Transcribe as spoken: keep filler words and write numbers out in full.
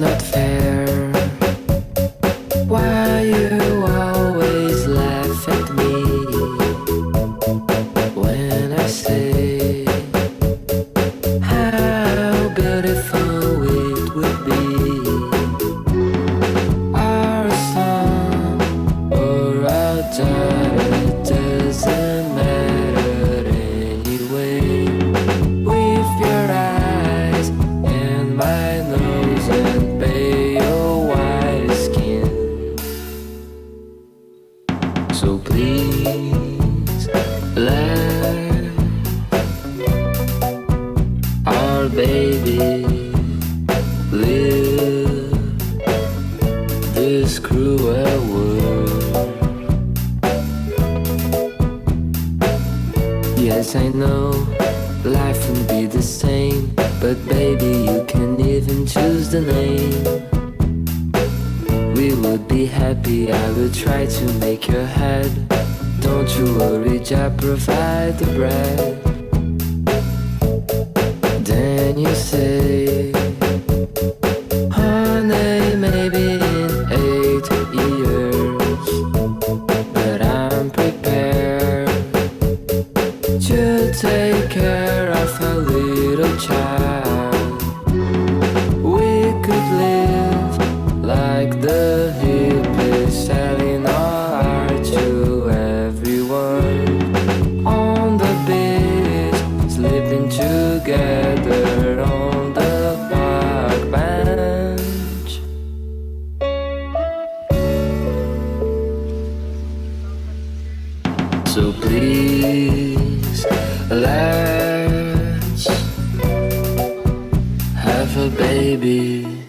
not fair. Why you always laugh at me when I say how beautiful it would be? Our song or our time, it doesn't matter anyway. With your eyes and my nose and so please let our baby live this cruel world. Yes, I know life won't be the same, but baby, you can even choose the name. We would be happy, I will try to make your head. Don't you worry, I provide the bread. Then you say, honey, maybe in eight years, but I'm prepared to take care of a little child. We could live like the together on the park bench. So please let's have a baby.